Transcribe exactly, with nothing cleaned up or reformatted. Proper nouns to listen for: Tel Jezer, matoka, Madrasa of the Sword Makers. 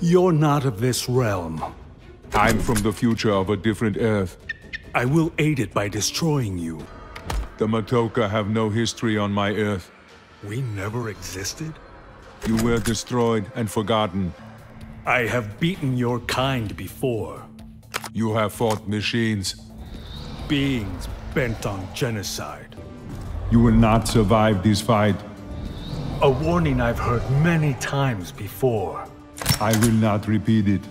You're not of this realm. I'm from the future of a different Earth. I will aid it by destroying you. The Matoka have no history on my Earth. We never existed? You were destroyed and forgotten. I have beaten your kind before. You have fought machines. Beings bent on genocide. You will not survive this fight. A warning I've heard many times before. I will not repeat it.